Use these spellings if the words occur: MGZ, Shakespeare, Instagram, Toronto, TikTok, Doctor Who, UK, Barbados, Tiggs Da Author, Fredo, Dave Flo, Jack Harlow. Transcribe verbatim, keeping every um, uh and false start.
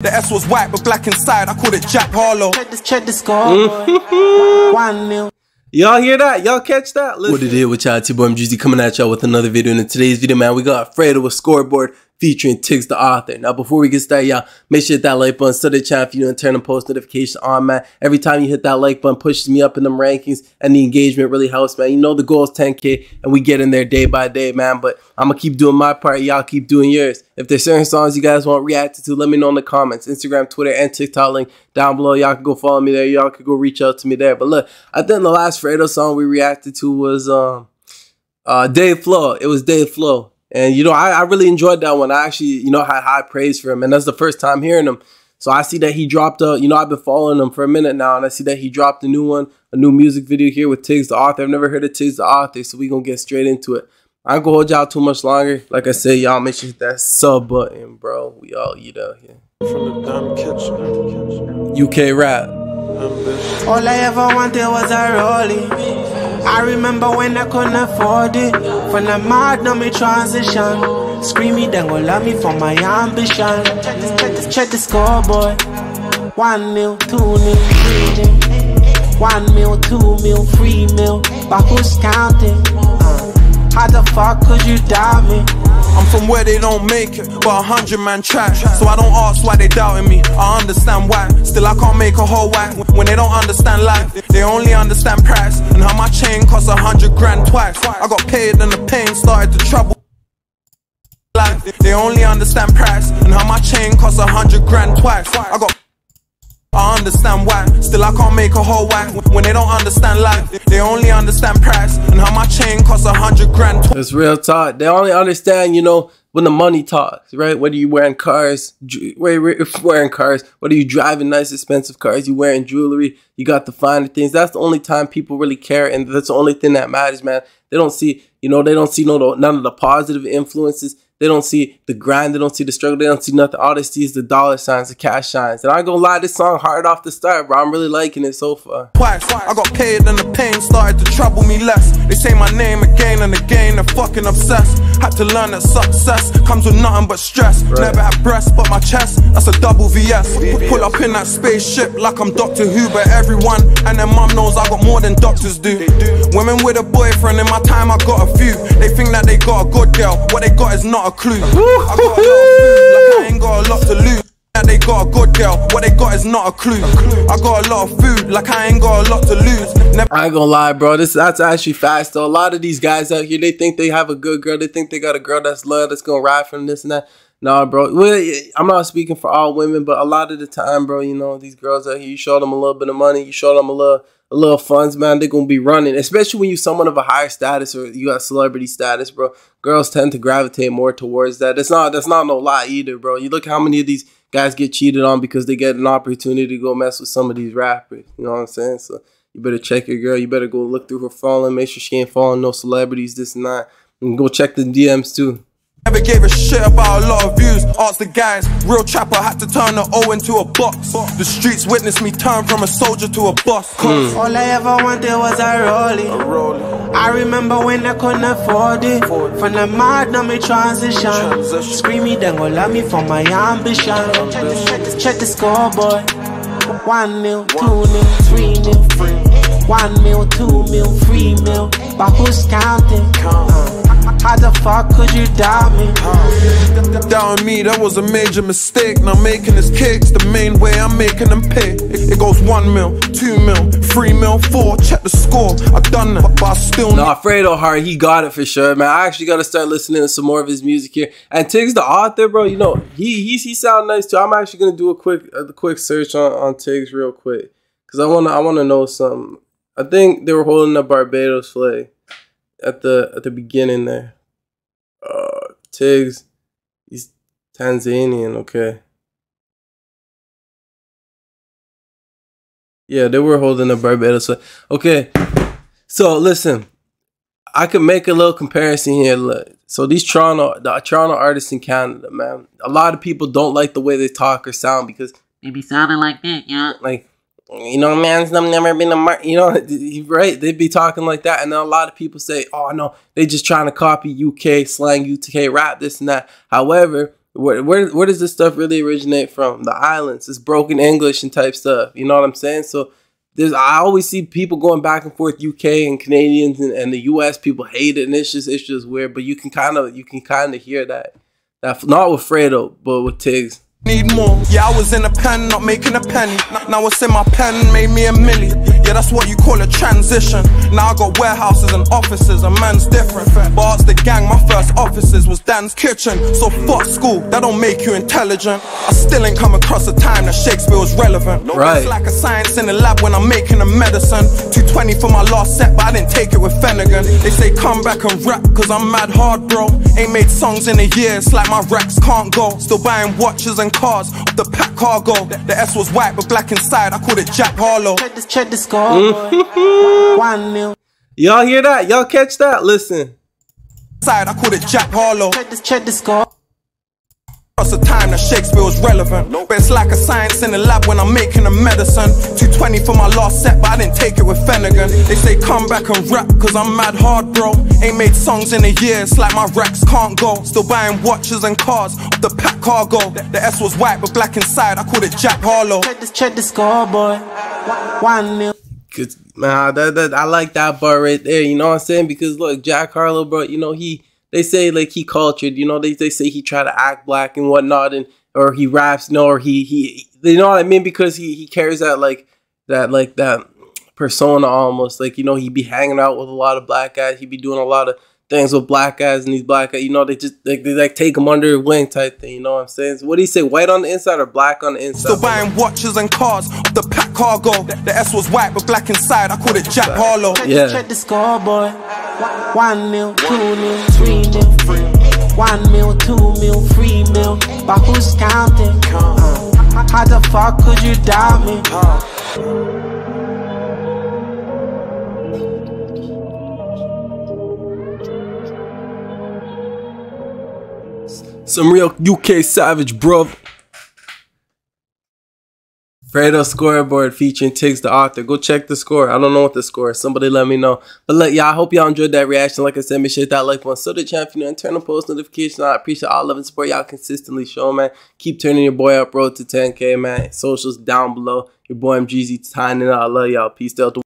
The S was white but black inside. I called it Jack Harlow. Check this, check this score. One nil. Y'all hear that? Y'all catch that? Listen. What it is with y'all? T-Boy M G Z coming at y'all with another video. And in today's video, man, we got Fredo with Scoreboard featuring Tiggs Da Author. Now, before we get started, y'all, make sure you hit that like button, sub the channel if you don't turn the post notifications on, man. Every time you hit that like button, pushes me up in them rankings, and the engagement really helps, man. You know the goal is ten K, and we get in there day by day, man. But I'm gonna keep doing my part. Y'all keep doing yours. If there's certain songs you guys want reacted to, let me know in the comments. Instagram, Twitter, and TikTok link down below. Y'all can go follow me there. Y'all can go reach out to me there. But look, I think the last Fredo song we reacted to was um uh Dave Flo. It was Dave Flo. And you know, I, I really enjoyed that one. I actually, you know, had high praise for him. And that's the first time hearing him. So I see that he dropped a, you know, I've been following him for a minute now, and I see that he dropped a new one, a new music video here with Tiggs Da Author. I've never heard of Tiggs Da Author, so we're gonna get straight into it. I ain't gonna hold y'all too much longer. Like I said, y'all make sure you hit that sub button, bro. We all eat out here. From the dumb kitchen. U K rap. All I ever wanted was a rollie. I remember when I couldn't afford it. When I'm mad, no me transition. Screaming, then go love me for my ambition. Check this, check this, check the scoreboard. One mil, two mil, three mil. One mil, two mil, three mil. But who's counting? Uh, how the fuck could you doubt me? I'm from where they don't make it, but a hundred man trash. So I don't ask why they doubting me, I understand why. Still I can't make a whole wife when they don't understand life. They only understand price and how my chain costs a hundred grand twice. I got paid and the pain started to trouble life. They only understand price and how my chain costs a hundred grand twice. I got I understand why, still I can't make a whole whack when they don't understand life. They only understand price and how my chain costs a hundred grand. It's real talk. They only understand, you know, when the money talks, right? Whether you wearing cars, wearing cars, whether you driving nice expensive cars, you wearing jewelry, you got the finer things. That's the only time people really care, and that's the only thing that matters, man. They don't see, you know, they don't see no none of the positive influences. They don't see the grind. They don't see the struggle. They don't see nothing. All they see is the dollar signs, the cash signs. And I ain't gonna lie, this song hard off the start, bro. I'm really liking it so far. Twice, I got paid and the pain started to trouble me less. They say my name again and again. They're fucking obsessed. Had to learn that success comes with nothing but stress. Right. Never had breasts but my chest. That's a double V S. We pull up in that spaceship like I'm Doctor Who, but everyone and their mum knows I got more than doctors do. They do. Women with a boyfriend in my time, I got a few. They think that they got a good girl. What they got is not a clue. I got a lot of food, like I ain't got a lot to lose. Now they got a good girl, what they got is not a clue. I got a lot of food, like I ain't got a lot to lose. Never I ain't gonna lie, bro, this that's actually fast though. A lot of these guys out here, they think they have a good girl, they think they got a girl that's love, that's gonna ride from this and that. Nah, bro, well, I'm not speaking for all women, but a lot of the time, bro, you know, these girls out here, you show them a little bit of money, you show them a little A little funds, man, they're gonna be running, especially when you're someone of a higher status or you got celebrity status, bro. Girls tend to gravitate more towards that. That's not that's not no lie either, bro. You look how many of these guys get cheated on because they get an opportunity to go mess with some of these rappers. You know what I'm saying? So you better check your girl. You better go look through her following, make sure she ain't following no celebrities, this and that, and go check the D Ms too. Never gave a shit about a lot of views. Asked the guys, real trapper had to turn the O into a box. The streets witnessed me turn from a soldier to a boss. Mm. All I ever wanted was a rollie. I remember when I couldn't afford it. From the mad, now me transition. Screaming, then go love me for my ambition. Check the, check the, check the scoreboard. One mil, two mil, three mil. One mil, two mil, three mil. But who's counting? Uh. How the fuck could you doubt me? Uh, doubting me, that was a major mistake. Now making his kicks the main way I'm making them pay. It, it goes one mil, two mil, three mil, four. Check the score. I've done it, but I still. Nah, Fredo Hart, he got it for sure, man. I actually gotta start listening to some more of his music here. And Tiggs Da Author, bro, you know he he he sound nice too. I'm actually gonna do a quick a quick search on on Tiggs real quick because I wanna I wanna know something. I think they were holding a Barbados flag at the at the beginning there. Uh Tiggs, he's Tanzanian, okay. Yeah, they were holding a Barbados flag. Okay. So listen, I could make a little comparison here. Look, so these Toronto the Toronto artists in Canada, man, a lot of people don't like the way they talk or sound because they be sounding like that, you know? Like You know, man's never been a mar you know, right? They'd be talking like that. And then a lot of people say, oh, no, they just trying to copy U K slang, U K rap, this and that. However, Where, where where does this stuff really originate from? The islands. It's broken English and type stuff. You know what I'm saying? So there's, I always see people going back and forth. U K and Canadians and, and the U S people hate it, and it's just it's just weird. But you can kind of you can kind of hear that. That not with Fredo, but with Tiggs. Need more. Yeah, I was in a pen, not making a penny. Now what's in my pen made me a milli. Yeah, that's what you call a transition. Now I got warehouses and offices, a man's different. Bars the gang, my first offices was Dan's kitchen. So fuck school, that don't make you intelligent. I still ain't come across a time that Shakespeare was relevant. Right. It's like a science in the lab when I'm making a medicine. Two twenty for my last set, but I didn't take it with Finnegan. They say come back and rap, cause I'm mad hard, bro. Ain't made songs in a year, it's like my racks can't go. Still buying watches and cars off the pack cargo. The S was white but black inside. I called it Jack Harlow. Check this, check this score. One mil. Y'all hear that? Y'all catch that? Listen. Side, I called it Jack Harlow. Check this, check this score. Across the time that Shakespeare was relevant. But it's like a science in the lab when I'm making a medicine. Two twenty for my last set, but I didn't take it with Finnegan. They say come back and rap, cause I'm mad hard, bro. Ain't made songs in a year, it's like my racks can't go. Still buying watches and cars off the pack cargo. The S was white but black inside, I called it Jack Harlow. Check this, check this score, boy. One nil. Nah, that, that, I like that bar right there, you know what I'm saying? Because look, Jack Harlow, bro, you know, he They say like he cultured, you know, they, they say he tried to act black and whatnot, and or he raps, you know, or he, he you know what I mean? Because he, he carries that like that like that persona almost. Like, you know, he be hanging out with a lot of black guys, he be doing a lot of things with black guys, and these black guys, you know, they just like they, they like take him under their wing type thing, you know what I'm saying? So what do you say, white on the inside or black on the inside? Still buying watches and cars, the pack cargo. The S was white but black inside, I called it Jack Harlow. Yeah. Check the score, boy. One mil, two mil, three mil, one mil, two mil, three mil. But who's counting? How the fuck could you doubt me? Some real U K savage, bro. Fredo scoreboard featuring Tiggs Da Author. Go check the score. I don't know what the score is. Somebody let me know. But look, y'all, I hope y'all enjoyed that reaction. Like I said, make sure that like one. So the channel, if you know, and turn on post notifications. I appreciate all love and support y'all consistently show, man. Keep turning your boy up, road to ten K, man. Socials down below. Your boy M G Z, tying it out. I love y'all. Peace out.